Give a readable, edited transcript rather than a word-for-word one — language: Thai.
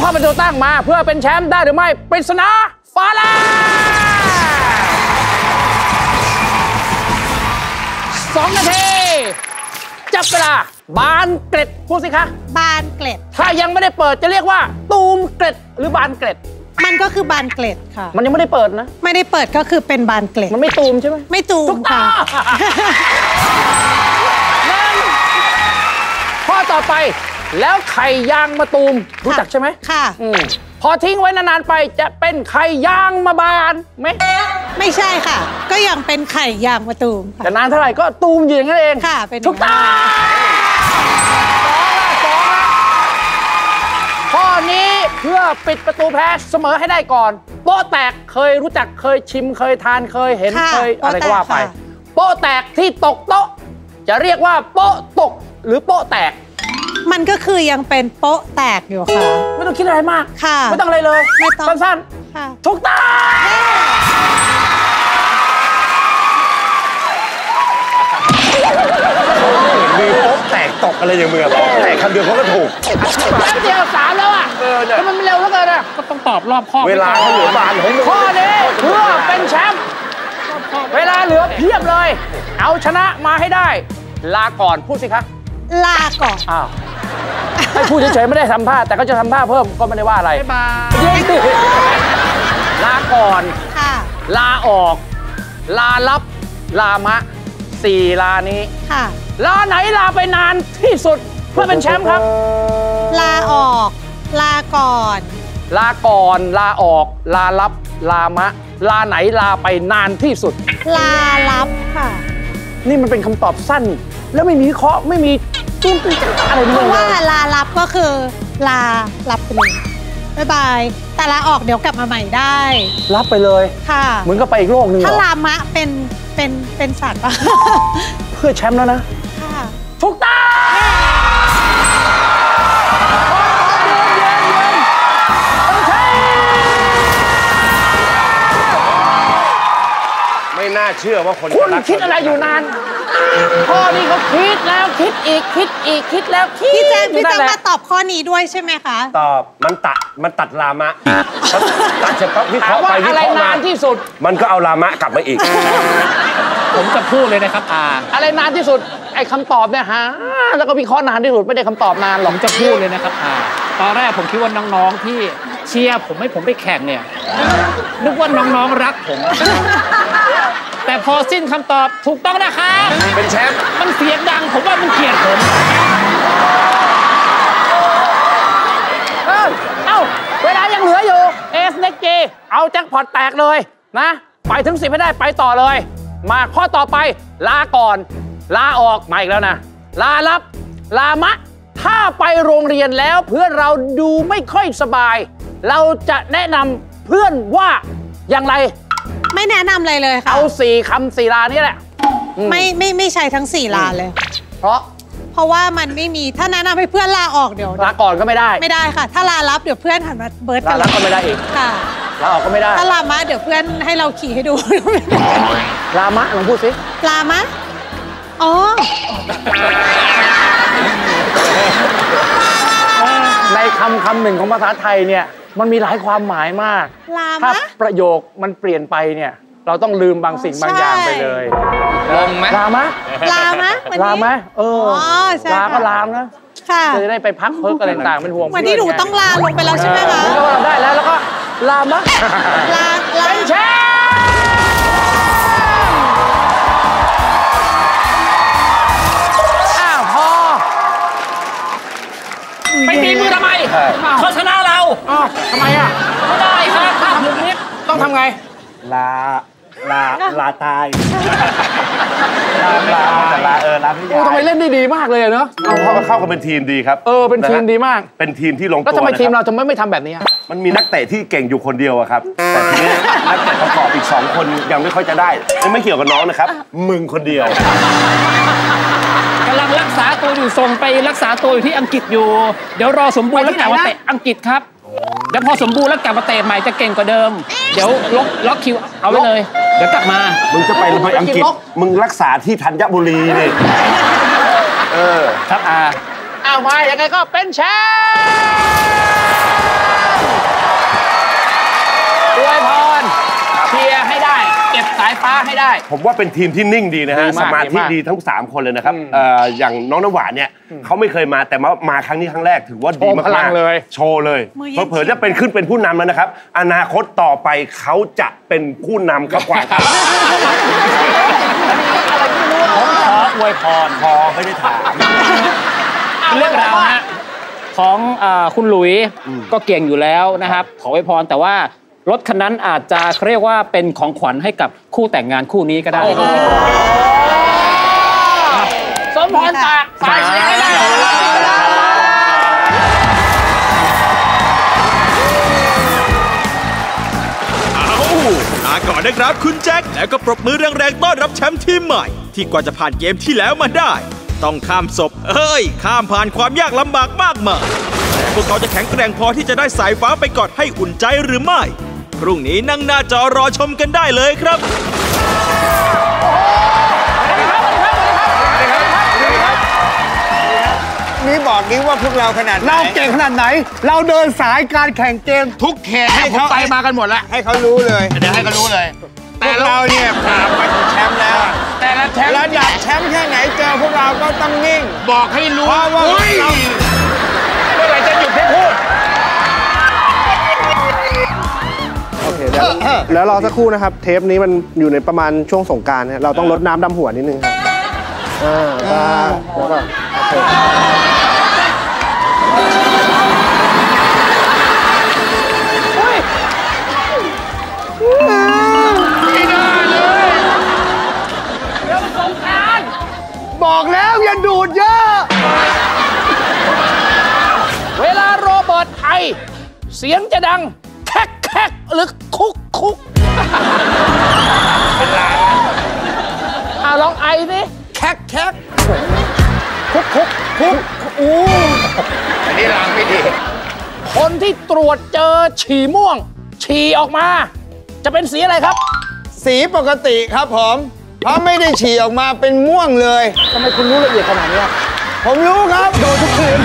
เข้าเป็นตัวตั้งมาเพื่อเป็นแชมป์ได้หรือไม่ปริศนาฟ้าแลบ2 นาทีจับเวลาบานเกล็ดพูดสิคะบานเกล็ดถ้ายังไม่ได้เปิดจะเรียกว่าตูมเกล็ดหรือบานเกล็ดมันก็คือบานเกล็ดค่ะมันยังไม่ได้เปิดนะไม่ได้เปิดก็คือเป็นบานเกล็ดมันไม่ตูมใช่ไหมไม่ตูมค่ะข้อต่อไปแล้วไข่ยางมะตูมรู้จักใช่ไหมค่ะพอทิ้งไว้นานๆไปจะเป็นไข่ยางมะบานไหมไม่ใช่ค่ะก็ยังเป็นไข่ยางมะตูมแต่นานเท่าไหร่ก็ตูมอยู่อย่างนั้นเองค่ะเป็นทุกต้าข้อนี้เพื่อปิดประตูแพ้เสมอให้ได้ก่อนโป๊ะแตกเคยรู้จักเคยชิมเคยทานเคยเห็นเคยอะไรก็ว่าไปโป๊ะแตกที่ตกโต๊ะจะเรียกว่าโป๊ะตกหรือโป๊ะแตกมันก็คือยังเป็นโป๊ะแตกอยู่ค่ะไม่ต้องคิดอะไรมากค่ะไม่ต้องอะไรเลยสั้นๆค่ะถูกต้องมีโป๊ะแตกตกอะไรอย่างเมื่อโป๊ะแตกคำเดียวเขาก็ถูกแป๊บเดียว3แล้วอ่ะแล้วมันเร็วแล้วเกินอ่ะก็ต้องตอบรอบข้อเวลาเหลือบานของข้อนี้เพื่อเป็นแชมป์เวลาเหลือเพียบเลยเอาชนะมาให้ได้ลาก่อนพูดสิคะลาก่อนอ้าวให้พูดเฉยๆไม่ได้ทำท่าแต่ก็จะทำท่าเพิ่มก็ไม่ได้ว่าอะไรบายลาก่อนค่ะลาออกลาลับลามะ4ลานี้ค่ะลาไหนลาไปนานที่สุดเพื่อเป็นแชมป์ครับลาออกลาก่อนลาก่อนลาออกลาลับลามะลาไหนลาไปนานที่สุดลาลับค่ะนี่มันเป็นคำตอบสั้นแล้วไม่มีเคาะไม่มีตุ้มตุ้มอะไรเพราะว่าลาลับก็คือลาลับไปเลยบ๊ายบายแต่ลาออกเดี๋ยวกลับมาใหม่ได้ลับไปเลยค่ะเหมือนก็ไปอีกโลกหนึ่งถ้าลามะเป็นสัตว์ป่ะเพื่อแชมป์แล้วนะค่ะถูกต้องไม่น่าเชื่อว่าคนคุณคิดอะไรอยู่นานข้อนี้เขาคิดแล้วคิดอีกคิดอีกคิดแล้วคิดพี่แจ๊คมาตอบข้อนี้ด้วยใช่ไหมคะตอบมันตัดลามะตัดเฉพาะวิเคราะห์ไปวิเคราะห์มาอะไรนานที่สุดมันก็เอาลามะกลับมาอีกผมจะพูดเลยนะครับอะไรนานที่สุดไอ้คำตอบเนี่ยฮะแล้วก็วิเคราะห์นานที่สุดไม่ได้คำตอบนานหรอกผมจะพูดเลยนะครับตอนแรกผมคิดว่าน้องๆที่เชียร์ผมให้ผมไปแข่งเนี่ยนึกว่าน้องๆรักผมแต่พอสิ้นคำตอบถูกต้องนะคะเป็นแชมป์มันเสียงดังผมว่ามันเกลียดผมเอ้าเวลายังเหลืออยู่เอสเน็กเจเอาแจ็คพอตแตกเลยนะไปถึง10ให้ได้ไปต่อเลยมาข้อต่อไปลาก่อนลาออกมาอีกแล้วนะลาลับลามะถ้าไปโรงเรียนแล้วเพื่อนเราดูไม่ค่อยสบายเราจะแนะนำเพื่อนว่าอย่างไรไม่แนะนำอะไรเลยค่ะเอา4 คำ 4 ลานี่แหละไม่ใช่ทั้ง4ลาเลยเพราะว่ามันไม่มีถ้าแนะนำให้เพื่อนลาออกเดี๋ยวลาก่อนก็ไม่ได้ค่ะถ้าลาลับเดี๋ยวเพื่อนหันมาเบิร์ดกันลาลับก็ไม่ได้อีกค่ะลาออกก็ไม่ได้ถ้าลามะเดี๋ยวเพื่อนให้เราขี่ให้ดูลามะลองพูดสิลามะอ๋อในคำหนึ่งของภาษาไทยเนี่ยมันมีหลายความหมายมากถ้าประโยคมันเปลี่ยนไปเนี่ยเราต้องลืมบางสิ่งบางอย่างไปเลยลงไหมลามะลามะลาก็ลามนะจะได้ไปพักเพิกอะไรต่างเป็นห่วงวันนี้หนูต้องลาลงไปแล้วใช่ไหมคะก็ได้แล้วก็ลามะลาเป็นแชมป์พอไปตีมือทำไมเขาชนะเราทำไมอ่ะไม่ได้ครับถ้าถูกนิดต้องทำไงลาตายลาไม่ได้ทำไมเล่นได้ดีมากเลยเนอะเข้ากันเป็นทีมดีครับเป็นทีมดีมากเป็นทีมที่ลงตัวแล้วทำไมทีมเราจะไม่ทำแบบนี้มันมีนักเตะที่เก่งอยู่คนเดียวครับแต่ทีนี้นักเตะประกอบอีก2 คนยังไม่ค่อยจะได้ไม่เกี่ยวกับน้องนะครับมึงคนเดียวกำลังรักษาตัวอยู่ส่งไปรักษาตัวอยู่ที่อังกฤษอยู่เดี๋ยวรอสมบูรณ์แล้วกลับมาเตะอังกฤษครับแล้วพอสมบูรณ์แล้วกลับมาเตะใหม่จะเก่งกว่าเดิมเดี๋ยวล็อกคิวเอาไว้เลยเดี๋ยวกลับมามึงจะไปอังกฤษมึงรักษาที่ธัญบุรีนี่ครับเอามายังไงก็เป็นแชมป์ อวยพรเชียร์ให้ได้เก็บสายฟ้าให้ได้ผมว่าเป็นทีมที่นิ่งดีนะฮะสมาธิดีทั้ง3คนเลยนะครับอย่างน้องน้ำหวานเนี่ยเขาไม่เคยมาแต่มาครั้งนี้ครั้งแรกถือว่าดีมากๆเลยโชว์เลยเผยจะเป็นขึ้นเป็นผู้นำแล้วนะครับอนาคตต่อไปเขาจะเป็นผู้นำก็กว่าครับผมขออวยพรพอไม่ได้ถามเรื่องราวฮะของคุณหลุยก็เก่งอยู่แล้วนะครับขออวยพรแต่ว่ารถคันนั้นอาจจะเรียกว่าเป็นของขวัญให้กับคู่แต่งงานคู่นี้ก็ได้สมพรตักสายเชียร์ให้ได้ก่อนนะครับคุณแจ็คแล้วก็ปรบมือแรงๆต้อนรับแชมป์ทีมใหม่ที่กว่าจะผ่านเกมที่แล้วมาได้ต้องข้ามศพข้ามผ่านความยากลำบากมากมายแต่พวกเขาจะแข็งแกร่งพอที่จะได้สายฟ้าไปกอดให้อุ่นใจหรือไม่พรุ่งนี้นั่งหน้าจอรอชมกันได้เลยครับนี่บอกนี้ว่าพวกเราขนาดเราเก่งขนาดไหนเราเดินสายการแข่งเกมทุกเขตให้เขาไปมากันหมดแล้วให้เขารู้เลยเดี๋ยวให้เขารู้เลยแต่เราเนี่ยผ่านไปถึงแชมป์แล้วแต่ละแชมป์ระดับแชมป์แค่ไหนเจอพวกเราก็ต้องนิ่งบอกให้รู้ว่าเราเมื่อไหร่จะหยุดให้พูดโอเคแล้วรอสักครู่นะครับเทปนี้มันอยู่ในประมาณช่วงสงกรานต์เราต้องลดน้ำดำหัวนิดนึงครับแล้วก็ไม่ได้เลยเรื่องสงกรานต์บอกแล้วอย่าดูดเยอะเวลาโรเบิร์ตไอเสียงจะดังแคกแคกหรือคุกคุกลองไอสิแคกแคกคุกคุกคุกอันนี้ล้างไม่ดีคนที่ตรวจเจอฉี่ม่วงฉี่ออกมาจะเป็นสีอะไรครับสีปกติครับผมเพราะไม่ได้ฉี่ออกมาเป็นม่วงเลยทำไมคุณรู้ละเอียดขนาดนี้ผมรู้ครับโดนทุกคืน